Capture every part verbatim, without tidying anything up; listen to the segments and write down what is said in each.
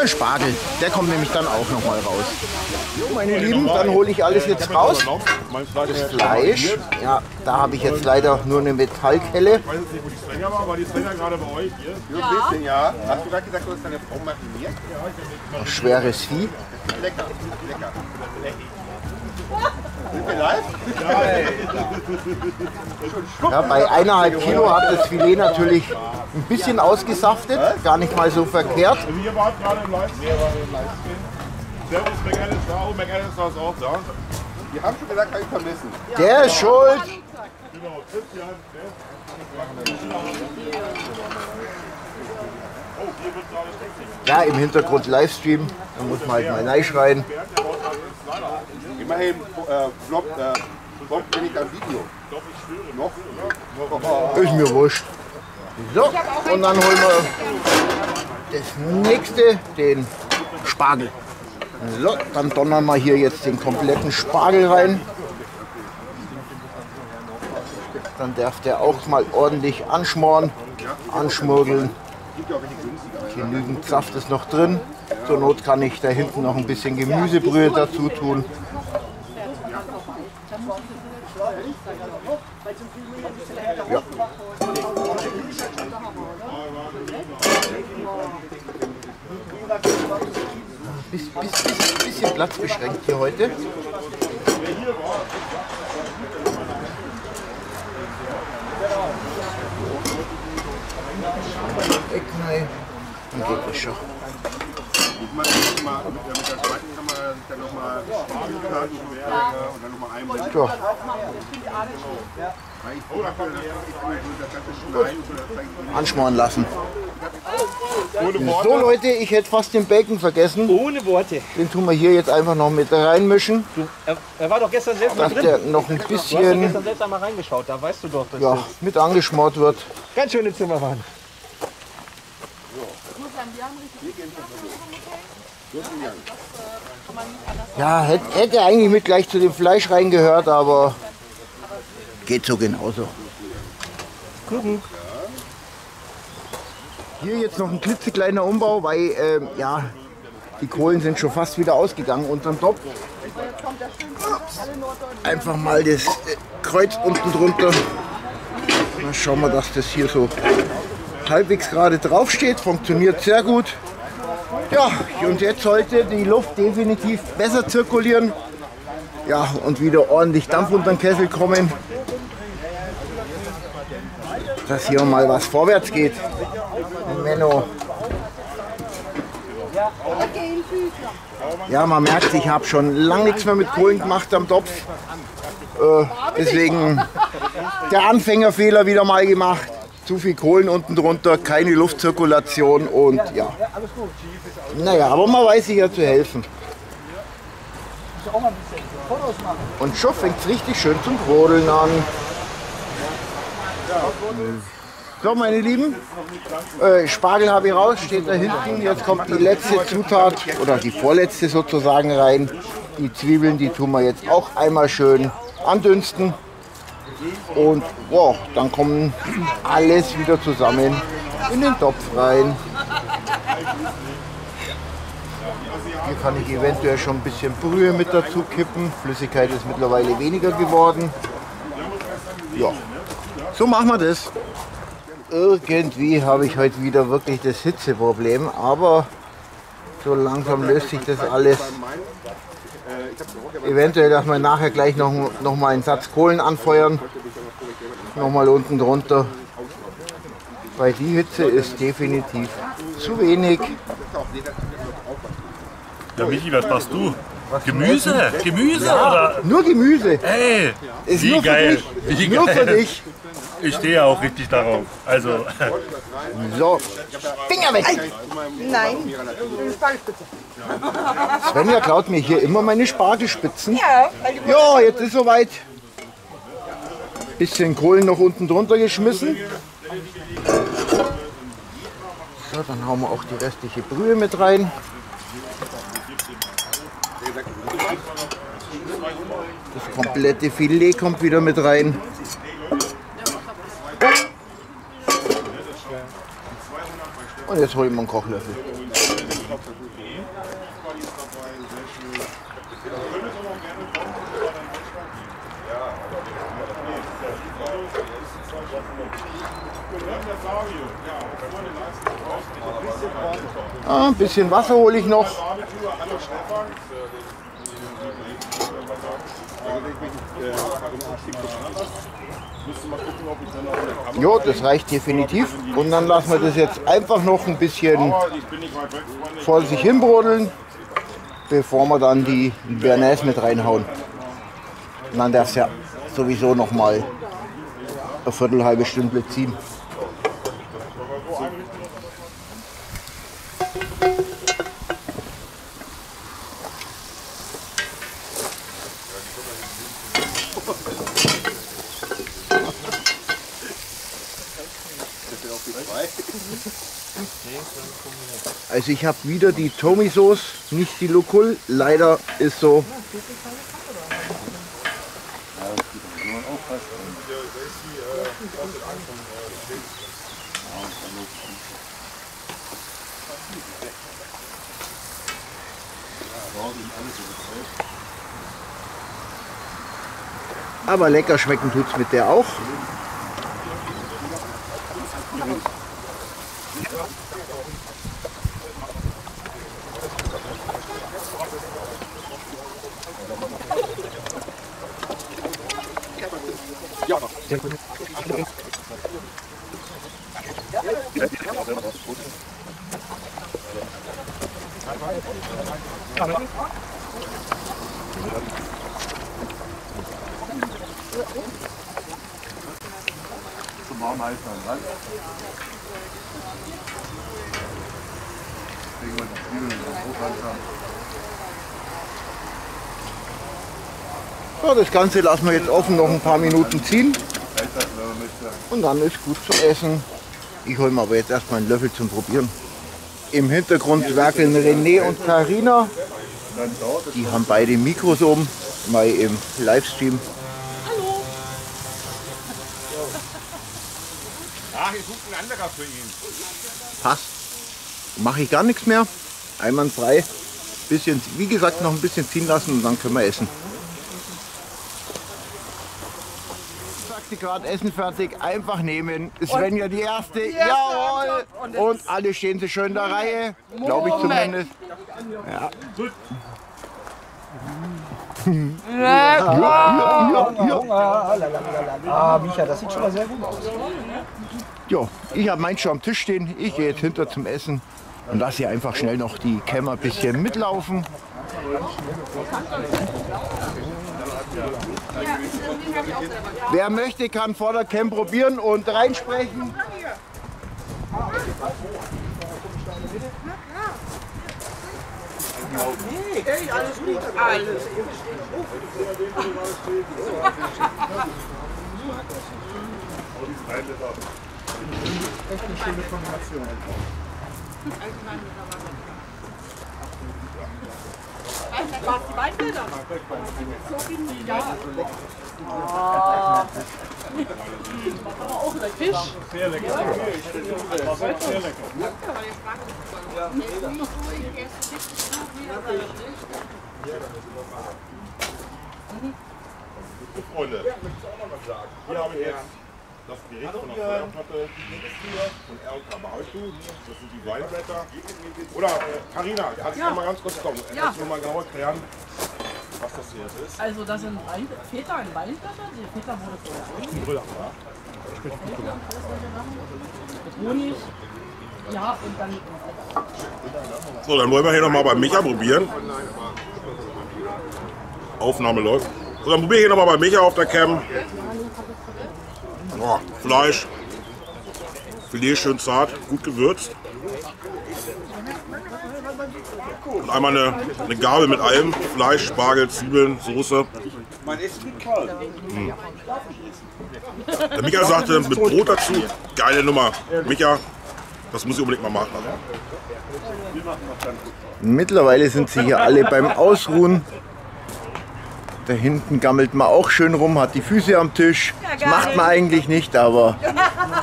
Ein Spargel, der kommt nämlich dann auch nochmal raus. Jo, meine Lieben, dann hole ich alles jetzt raus. Das Fleisch, ja, da habe ich jetzt leider nur eine Metallkelle. Ich weiß jetzt nicht, wo die Svenja war, war die Svenja gerade bei euch hier? Ja. Ein bisschen, ja. Hast du gerade gesagt, du hast deine Frau mariniert? Schweres Vieh. Lecker, lecker. Sind wir live? Ja, bei eineinhalb Kilo hat das Filet natürlich ein bisschen ausgesaftet, gar nicht mal so verkehrt. Wir waren gerade im Livestream. Servus, McAllister. Oh, McAllister ist auch da. Die haben schon gesagt, kann ich vermissen. Der ist schuld. Genau, Christian. Ja, im Hintergrund Livestream. Da muss man halt mal reinschreien. Immerhin floppt äh, äh, nicht am Video. Noch? Ist mir wurscht. So, und dann holen wir das nächste, den Spargel. So, dann donnern wir hier jetzt den kompletten Spargel rein. Dann darf der auch mal ordentlich anschmoren, anschmurgeln. Genügend Saft ist noch drin. Zur Not kann ich da hinten noch ein bisschen Gemüsebrühe dazu tun. Ja. Bis, bis, bis, bisschen Platz beschränkt hier heute. Ecknei, dann geht das schon. Mit der zweiten kann man dann nochmal Spargel und dann nochmal einbringen. Doch. Anschmoren lassen. So Leute, ich hätte fast den Bacon vergessen. Ohne Worte. Den tun wir hier jetzt einfach noch mit reinmischen. Du, er, er war doch gestern selbst mal drin. Dass der noch ein bisschen... Du hast doch gestern selbst einmal reingeschaut, da weißt du doch, dass ja, mit angeschmort wird. Ganz schöne Zimmermann. Ja, hätte, hätte eigentlich mit gleich zu dem Fleisch reingehört, aber geht so genauso. Gucken. Hier jetzt noch ein klitzekleiner Umbau, weil äh, ja, die Kohlen sind schon fast wieder ausgegangen unterm Topf. Einfach mal das äh, Kreuz unten drunter. Dann schauen wir, dass das hier so halbwegs gerade drauf steht. Funktioniert sehr gut. Ja, und jetzt sollte die Luft definitiv besser zirkulieren. Ja, und wieder ordentlich Dampf unter den Kessel kommen. Dass hier mal was vorwärts geht. Menno. Ja, man merkt, ich habe schon lange nichts mehr mit Kohlen gemacht am Topf. Äh, deswegen der Anfängerfehler wieder mal gemacht. Zu viel Kohlen unten drunter, keine Luftzirkulation und ja. Naja, aber man weiß sich ja zu helfen. Und schon fängt es richtig schön zum Brodeln an. So meine Lieben, äh, Spargel habe ich raus, steht da hinten. Jetzt kommt die letzte Zutat oder die vorletzte sozusagen rein. Die Zwiebeln, die tun wir jetzt auch einmal schön andünsten. Und boah, dann kommen alles wieder zusammen in den Topf rein. Hier kann ich eventuell schon ein bisschen Brühe mit dazu kippen. Flüssigkeit ist mittlerweile weniger geworden. Ja, so machen wir das. Irgendwie habe ich heute wieder wirklich das Hitzeproblem, aber so langsam löst sich das alles. Eventuell darf man nachher gleich noch, noch mal einen Satz Kohlen anfeuern. Noch mal unten drunter. Weil die Hitze ist definitiv zu wenig. Ja, Michi, was machst du? Was Gemüse? Gemüse ja, oder? Nur Gemüse. Ey, ist wie nur geil. Für dich. Wie nur geil. Für dich. Ich stehe ja auch richtig darauf. Also. So. Finger weg! Nein. Nein. Spargelspitze. Svenja klaut mir hier immer meine Spargelspitzen. Ja. Ja, jetzt ist soweit. Bisschen Kohlen noch unten drunter geschmissen. So, dann hauen wir auch die restliche Brühe mit rein. Das komplette Filet kommt wieder mit rein. Und jetzt holen wir einen Kochlöffel. Ah, ein bisschen Wasser hole ich noch. Jo, das reicht definitiv. Und dann lassen wir das jetzt einfach noch ein bisschen vor sich hinbrodeln, bevor wir dann die Bearnaise mit reinhauen. Und dann darf es ja sowieso noch mal eine Viertel, halbe Stunde ziehen. Also ich habe wieder die Tomi-Sauce, nicht die Lokul. Leider ist so. Aber lecker schmecken tut es mit der auch. Zum warm halten, ne? Wegen mal die Zwiebeln und so, das Ganze lassen wir jetzt offen noch ein paar Minuten ziehen. Und dann ist gut zu essen. Ich hole mir aber jetzt erstmal einen Löffel zum Probieren. Im Hintergrund werkeln René und Carina. Die haben beide Mikros oben, mal im Livestream. Hallo! Ah, hier sucht ein anderer für ihn. Passt. Mache ich gar nichts mehr. Einwandfrei. Bisschen, wie gesagt, noch ein bisschen ziehen lassen und dann können wir essen. Gerade Essen fertig, einfach nehmen. Svenja die erste, die erste jawohl! Und, und alle stehen so schön in der Reihe, glaube ich zumindest. Ja. Ah, Micha, das sieht schon mal sehr gut aus. Jo, ich habe meinen schon am Tisch stehen, ich gehe jetzt hinter zum Essen und lasse hier einfach schnell noch die Kämmer ein bisschen mitlaufen. Wer möchte, kann vor der Cam probieren und reinsprechen. Hey, alles gut, alles. Echt eine schöne Kombination. Was, die Weinbilder? So finden die, ja. Aber auch der Fisch. Sehr lecker. Ja, das war sehr lecker. Freunde, hier habe ich jetzt das Gericht von der Feuerplatte von R und K Barbecue, das sind die Weinblätter. Oder Carina, kannst du noch mal ganz kurz kommen? Ja. Kannst du noch mal genauer klären, was das hier jetzt ist? Also das sind Wein Feta in Weinblätter, die Feta wurde vorher eingesetzt. Mit Honig. Ja, und dann... So, dann wollen wir hier nochmal bei Micha probieren. Aufnahme läuft. So, dann probiere ich hier nochmal bei Micha auf der Cam. Oh, Fleisch, Filet schön zart, gut gewürzt. Und einmal eine, eine Gabel mit allem, Fleisch, Spargel, Zwiebeln, Soße. Hm. Der Micha sagte, mit Brot dazu, geile Nummer. Micha, das muss ich unbedingt mal machen. Mittlerweile sind sie hier alle beim Ausruhen. Da hinten gammelt man auch schön rum, hat die Füße am Tisch. Das macht man eigentlich nicht, aber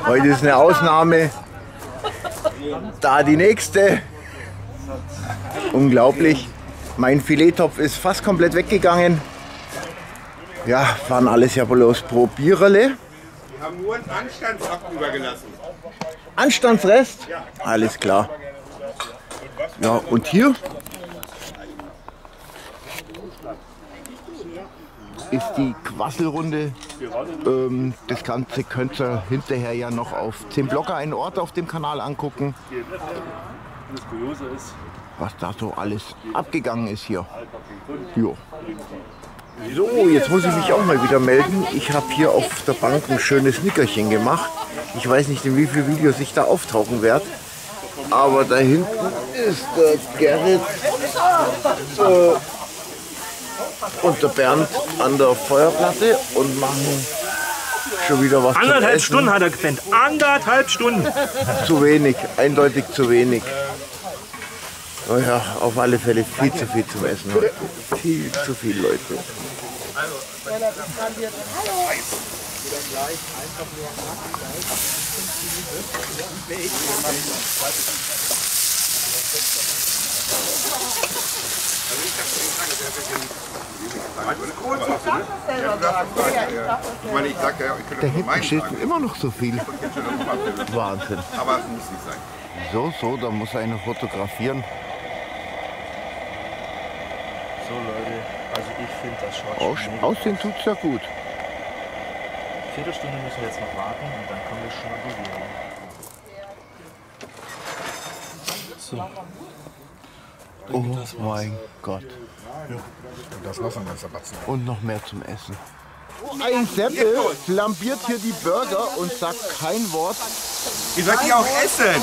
heute ist eine Ausnahme. Da die nächste. Unglaublich. Mein Filettopf ist fast komplett weggegangen. Ja, waren alles ja bloß Probiererle. Wir haben nur einen Anstandsrest übergelassen. Anstandsrest? Alles klar. Ja, und hier ist die Quasselrunde. Ähm, das Ganze könnt ihr hinterher ja noch auf dem Blogger einen Ort auf dem Kanal angucken. Was da so alles abgegangen ist hier. Jo. So, jetzt muss ich mich auch mal wieder melden. Ich habe hier auf der Bank ein schönes Nickerchen gemacht. Ich weiß nicht, in wie viele Videos ich da auftauchen werde. Aber da hinten ist der Gerrit äh, und der Bernd an der Feuerplatte und machen schon wieder was. Anderthalb Stunden hat er gepennt. Anderthalb Stunden. Zu wenig, eindeutig zu wenig. Oh ja, auf alle Fälle viel zu viel zum Essen. Viel zu viele Leute. Da hinten steht immer noch so viel. Wahnsinn. Aber es muss nicht sein. So, so, da muss einer fotografieren. So Leute, also ich finde das schon. Aussehen tut es ja gut. Viertelstunde müssen wir jetzt noch warten und dann kommen wir schon in die Wege. So. Oh mein Gott. Ja. Und das Wasser muss erbatzen. Und noch mehr zum Essen. Ein Seppel flambiert hier die Burger und sagt kein Wort. Ich sag ja auch essen.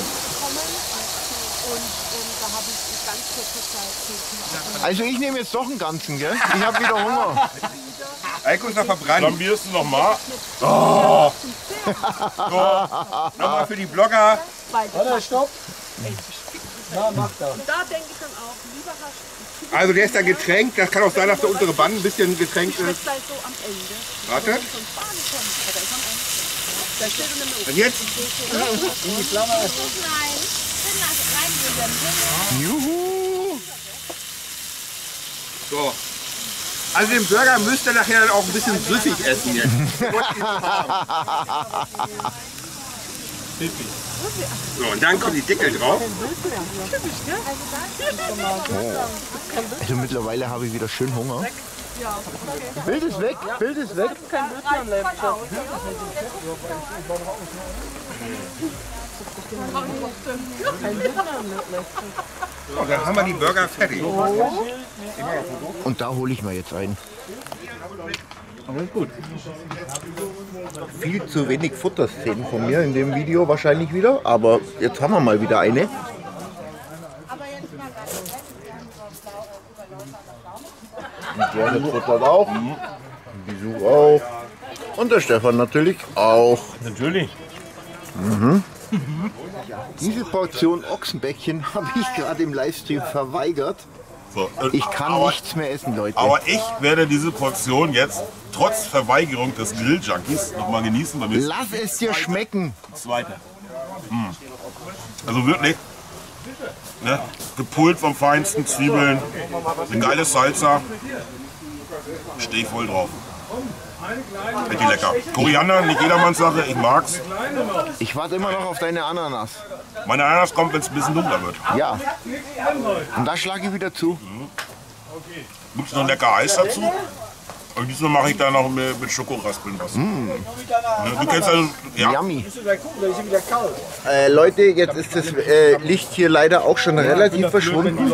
Also ich nehme jetzt doch einen ganzen, gell? Ich habe wieder Hunger. Eiko ist noch verbrannt. Flambierst du nochmal? Oh. So, nochmal für die Blogger. Warte, stopp. Na, mach das. Und da denke ich dann auch, lieber. Also der ist da getränkt. Das kann auch sein, dass der untere Band ein bisschen getränkt ist. Warte. Und jetzt? In die Flamme. Juhu! So. Also den Burger müsst ihr nachher dann auch ein bisschen süffig essen jetzt. So, und dann kommen die Deckel drauf. Also mittlerweile habe ich wieder schön Hunger. Bild ist weg, Bild ist weg. So, dann haben wir die Burger fertig. Und da hole ich mir jetzt einen. Aber ist gut. Viel zu wenig Futterszenen von mir in dem Video wahrscheinlich wieder, aber jetzt haben wir mal wieder eine. Und Gerrit futtert auch, Bisou auch und der Stefan natürlich auch. Natürlich. Mhm. Diese Portion Ochsenbäckchen habe ich gerade im Livestream verweigert. So, äh, ich kann aber nichts mehr essen, Leute. Aber ich werde diese Portion jetzt trotz Verweigerung des Grill-Junkies noch mal genießen. Damit Lass es dir zweite, schmecken. Zweite. Mmh. Also wirklich, ne? Gepult vom Feinsten, Zwiebeln, eine geile Salsa. Stehe ich voll drauf. Richtig lecker. Koriander, nicht jedermanns Sache, ich mag's. Ich warte immer noch auf deine Ananas. Meine Ananas kommt, wenn es ein bisschen dunkler wird. Ja. Und da schlage ich wieder zu. Mhm. Gibt's noch lecker Eis dazu? Und diesmal mache ich da noch mit, mit Schokoraspeln was. Mm. Du kennst also, ja. Yummy. Äh, Leute, jetzt ist das äh, Licht hier leider auch schon relativ verschwunden.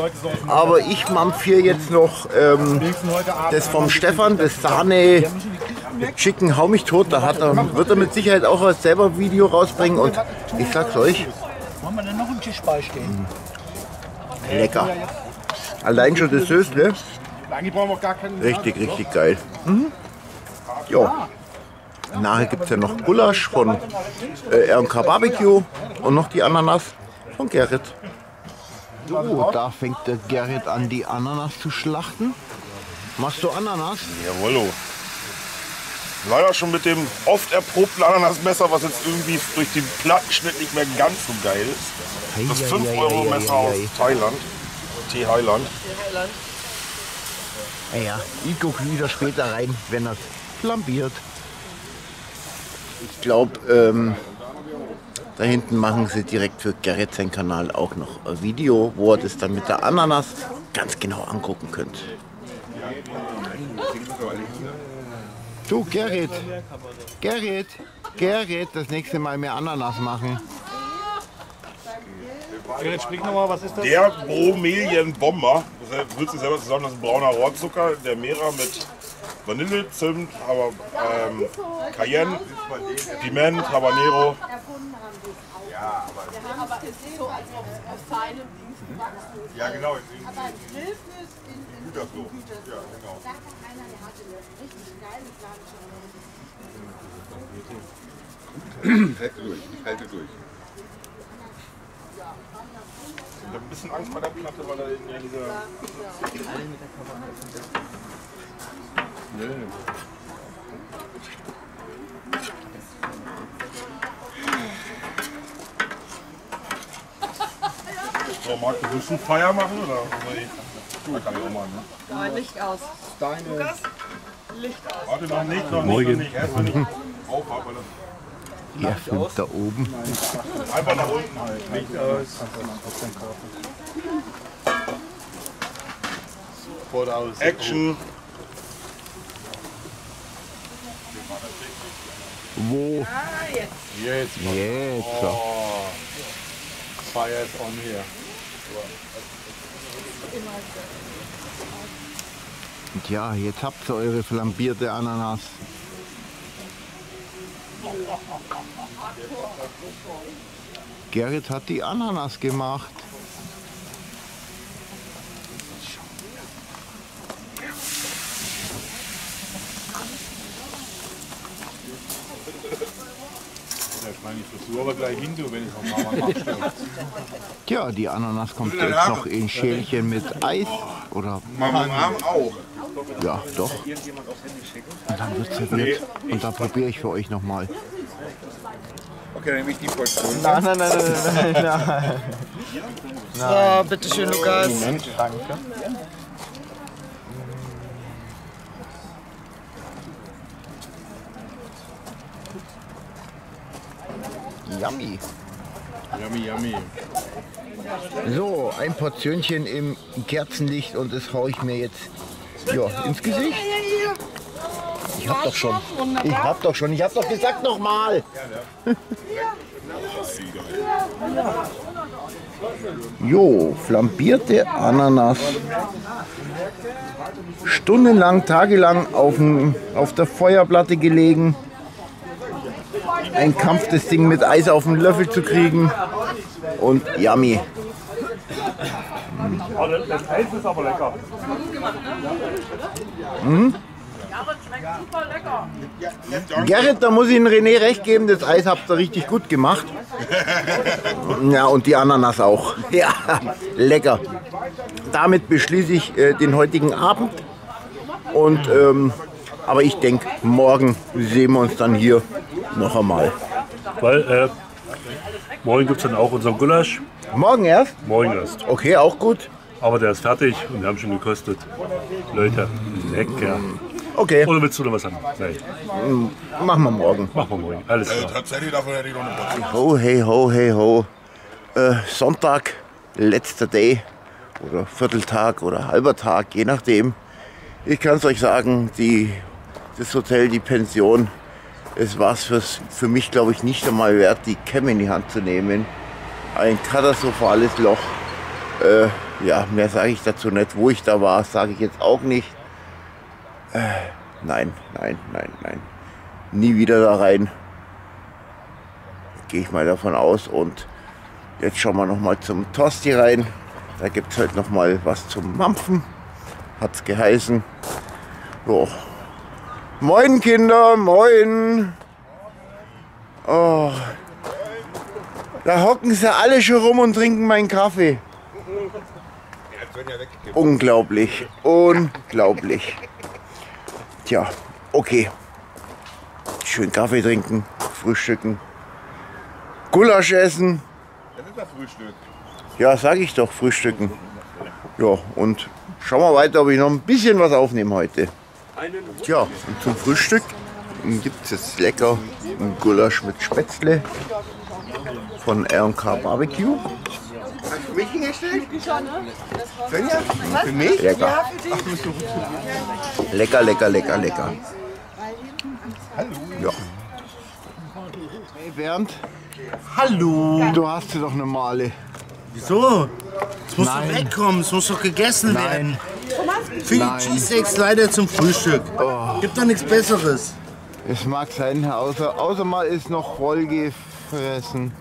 Aber ich mampfiere jetzt noch ähm, das vom Stefan, das Sahne Chicken Hau mich tot. Da hat er, wird er mit Sicherheit auch was selber ein Video rausbringen. Und ich sag's euch. Wollen wir denn noch einen Tisch beistehen? Lecker. Allein schon das Süßle. Richtig, richtig geil. Mhm. Ja. Nachher gibt es ja noch Gulasch von äh, R und K Barbecue und noch die Ananas von Gerrit. So, da fängt der Gerrit an, die Ananas zu schlachten. Machst du Ananas? Jawollo. Leider schon mit dem oft erprobten Ananasmesser, was jetzt irgendwie durch den Plattenschnitt nicht mehr ganz so geil ist. Das fünf Euro Messer aus Thailand. Tee Highland. Tee Highland. Naja, ich gucke wieder später rein, wenn er flambiert. Ich glaube, ähm, da hinten machen sie direkt für Gerrit seinen Kanal auch noch ein Video, wo er das dann mit der Ananas ganz genau angucken könnt. Du, Gerrit, Gerrit, Gerrit, das nächste Mal mehr Ananas machen. Gerrit, sprich nochmal, was ist das? Der Bromelienbomber, das würzt du selber zusammen, das ist ein brauner Rohrzucker, der Meerer mit Vanille, Zimt, aber, ähm, Cayenne, Piment, Habanero. Ja, aber wir haben es gesehen, so als ob es auf seinem Dings gewachsen ist. Ja, genau. Aber ein Grillfluss in den Gütersloh. Ja, genau. Da kann einer, der hatte eine richtig geile Planschung. Ich halte durch, ich halte durch. Ich habe ein bisschen Angst bei der Platte, weil da hinten ja diese... Alle mit der Kamera sind. Nö. So, Marc, du willst einen Feier machen, oder? Da kann ich auch machen, ne? Nein, Licht aus. Deine. Lukas, Licht aus. Warte, noch nicht, noch nicht, noch nicht. Erst wenn ich aufhabe. Ihr filmt da oben. Einfach nach unten halt. Licht aus. Voraus. Action. Wo? Ah, jetzt. Jetzt. Jetzt. Oh. Fire is on hier. Tja, jetzt habt ihr eure flambierte Ananas. Gerrit hat die Ananas gemacht. Ich versuche aber gleich hinzu, wenn ich noch mal mache. Tja, die Ananas kommt jetzt noch in Schälchen mit Eis. Oder Mama auch. Ja, doch. Und dann wird es nett. Und dann probiere ich für euch nochmal. Okay, dann nehme ich die Portion. Nein, nein, nein, nein, nein, nein. nein. Oh, bitteschön, Lukas. Moment, danke. Yummy. Yummy, yummy. So, ein Portionchen im Kerzenlicht und das haue ich mir jetzt jo, ins Gesicht. Ich hab doch schon. Ich hab doch schon. Ich hab doch gesagt nochmal. Jo, flambierte Ananas. Stundenlang, tagelang auf, dem, auf der Feuerplatte gelegen. Ein Kampf, das Ding mit Eis auf den Löffel zu kriegen und yummy. Das Eis ist aber lecker. Mhm. Gerrit, da muss ich den René recht geben, das Eis habt ihr richtig gut gemacht. Ja, und die Ananas auch. Ja, lecker. Damit beschließe ich äh, den heutigen Abend. Und, ähm, aber ich denke, morgen sehen wir uns dann hier. Noch einmal. Weil, äh, morgen gibt es dann auch unseren Gulasch. Morgen erst? Morgen erst. Okay, auch gut. Aber der ist fertig und wir haben schon gekostet. Leute, lecker. Okay. Oder willst du noch was haben? Nein. Machen wir morgen. Machen wir morgen, alles klar. Tatsächlich davon hätte ich noch eine Portion. Ho, hey, ho, hey, ho. Äh, Sonntag, letzter Day oder Vierteltag oder halber Tag, je nachdem. Ich kann es euch sagen, die, das Hotel, die Pension, es war es für mich, glaube ich, nicht einmal wert, die Cam in die Hand zu nehmen. Ein katastrophales Loch. Äh, ja, mehr sage ich dazu nicht. Wo ich da war, sage ich jetzt auch nicht. Äh, nein, nein, nein, nein. Nie wieder da rein. Gehe ich mal davon aus. Und jetzt schauen wir nochmal zum Tosti rein. Da gibt es halt nochmal was zum Mampfen. Hat's geheißen. Doch. Moin Kinder, moin! Oh, da hocken sie alle schon rum und trinken meinen Kaffee. Unglaublich, unglaublich. Tja, okay. Schön Kaffee trinken, frühstücken, Gulasch essen. Das ist das Frühstück. Ja, sag ich doch, frühstücken. Ja, und schauen wir weiter, ob ich noch ein bisschen was aufnehme heute. Tja, und zum Frühstück gibt es jetzt lecker einen Gulasch mit Spätzle von R und K Barbecue. Hast du mich hingestellt? Svenja? Für mich? Lecker. Lecker, lecker, lecker, lecker. Hallo. Ja. Hey Bernd. Hallo. Du hast ja doch eine Male. Wieso? Es muss doch wegkommen, es muss doch gegessen werden. Für die Cheesesteaks leider zum Frühstück. Oh. Gibt doch nichts Besseres. Es mag sein, außer, außer mal ist noch voll gefressen.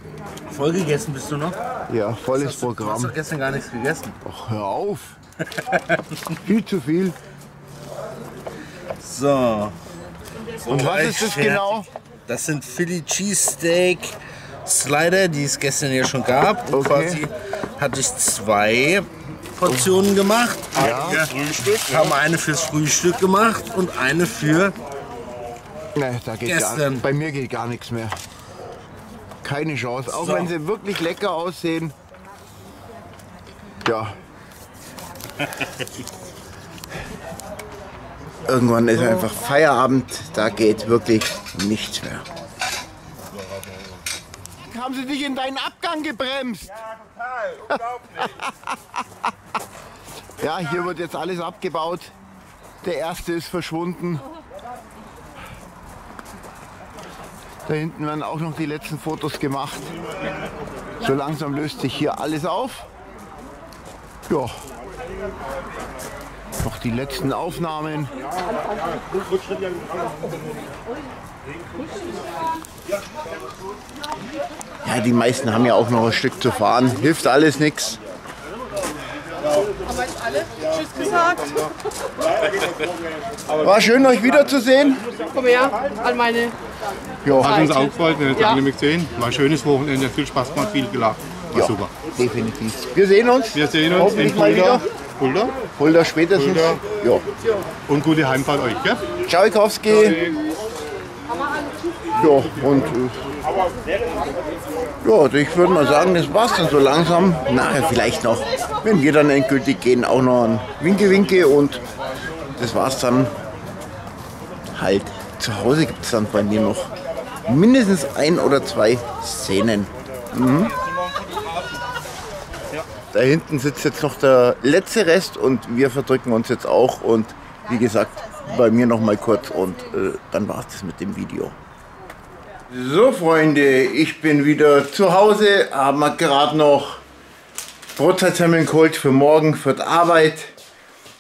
Voll gegessen bist du noch? Ja, volles du, Programm. Du hast doch gestern gar nichts gegessen. Ach, hör auf. Viel zu viel. So. Und oh, was ist das fertig. Genau? Das sind Philly Cheesesteak Slider, die es gestern ja schon gab. Und okay. Quasi hatte ich zwei Portionen gemacht. Ja. Eine fürs Frühstück. Ja. Haben eine fürs Frühstück gemacht und eine für. Nee, da geht gestern. Gar, bei mir geht gar nichts mehr. Keine Chance, auch so. Wenn sie wirklich lecker aussehen. Ja. Irgendwann ist einfach Feierabend, da geht wirklich nichts mehr. Haben sie dich in deinen Abgang gebremst? Ja, total, unglaublich. Ja, hier wird jetzt alles abgebaut. Der erste ist verschwunden. Da hinten werden auch noch die letzten Fotos gemacht. So langsam löst sich hier alles auf. Ja. Noch die letzten Aufnahmen. Ja, die meisten haben ja auch noch ein Stück zu fahren. Hilft alles nichts. Haben alle tschüss gesagt. War schön, euch wiederzusehen. Komm her, an meine. Ja, hat uns auch gefreut, wenn wir uns ja. Alle sehen. War ein schönes Wochenende, viel Spaß gemacht, viel gelacht. War ja, super. Definitiv. Wir sehen uns. Wir sehen uns in Fulda. Fulda? Fulda spätestens. Fulda. Ja. Und gute Heimfahrt euch, gell? Tschaikowski. Ja, und. Ja, ich würde mal sagen, das war's dann so langsam. Nachher vielleicht noch, wenn wir dann endgültig gehen, auch noch ein Winke-Winke und das war's dann halt. Zu Hause gibt es dann bei mir noch mindestens ein oder zwei Szenen. Mhm. Da hinten sitzt jetzt noch der letzte Rest und wir verdrücken uns jetzt auch und wie gesagt, bei mir noch mal kurz und äh, dann war's das mit dem Video. So Freunde, ich bin wieder zu Hause, haben wir gerade noch Brotzeitsemmeln geholt für morgen, für die Arbeit.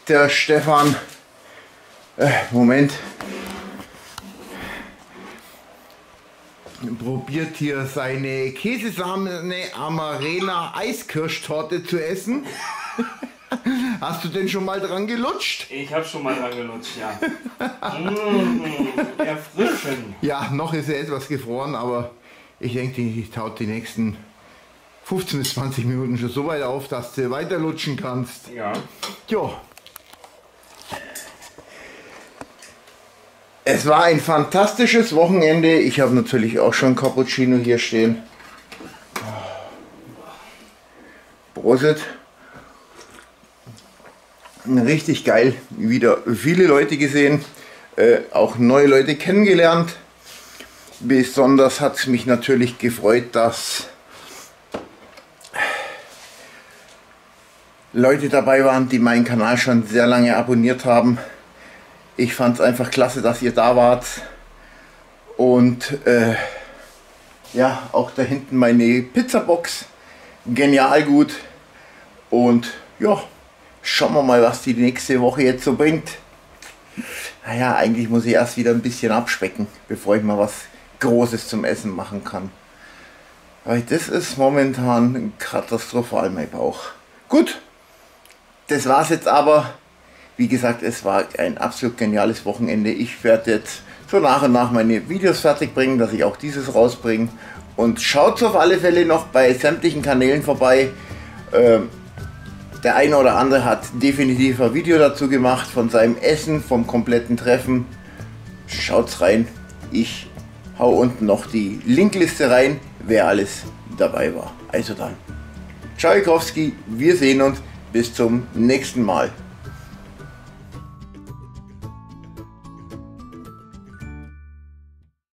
Der Stefan, äh, Moment, probiert hier seine Käsesahne Amarena Eiskirschtorte zu essen. Hast du denn schon mal dran gelutscht? Ich habe schon mal dran gelutscht, ja. Mmh, erfrischend. Ja, noch ist er etwas gefroren, aber ich denke, ich taut die nächsten fünfzehn bis zwanzig Minuten schon so weit auf, dass du weiter lutschen kannst. Ja. Jo. Es war ein fantastisches Wochenende. Ich habe natürlich auch schon Cappuccino hier stehen. Prosit. Richtig geil, wieder viele Leute gesehen, äh, auch neue Leute kennengelernt. Besonders hat es mich natürlich gefreut, dass Leute dabei waren, die meinen Kanal schon sehr lange abonniert haben. Ich fand es einfach klasse, dass ihr da wart. Und äh, ja, auch da hinten meine Pizzabox, genial gut. Und ja, schauen wir mal, was die nächste Woche jetzt so bringt. Naja, eigentlich muss ich erst wieder ein bisschen abspecken, bevor ich mal was Großes zum Essen machen kann. Weil das ist momentan katastrophal, mein Bauch. Gut, das war's jetzt aber. Wie gesagt, es war ein absolut geniales Wochenende. Ich werde jetzt so nach und nach meine Videos fertig bringen, dass ich auch dieses rausbringe. Und schaut auf alle Fälle noch bei sämtlichen Kanälen vorbei. Ähm, Der eine oder andere hat definitiv ein Video dazu gemacht, von seinem Essen, vom kompletten Treffen. Schaut's rein. Ich hau unten noch die Linkliste rein, wer alles dabei war. Also dann, Tschaikowski, wir sehen uns. Bis zum nächsten Mal.